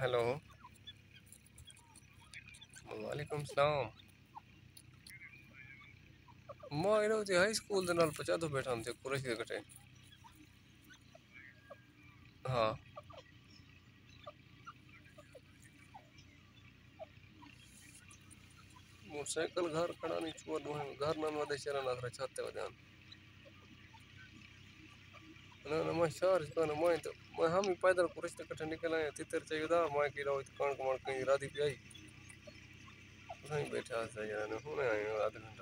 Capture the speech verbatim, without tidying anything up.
hello वालेकुम सलाम मैं हाई स्कूल दे नाल पहुंचा दो बैठा हम कुरैश दे कटे हाँ मोटरसाइकिल घर खड़ा नहीं छुआ दो घर ना मदे शरण आखरा छाते वदान ना ना मैं शहर तो ना मैं तो मैं हम ही पैदल कुरैश दे कटे निकल आए तितर चाहिए दा मैं की रहो कण कण कहीं राधी पे आई नहीं बैठा था यार ना होने आए आधा घंटा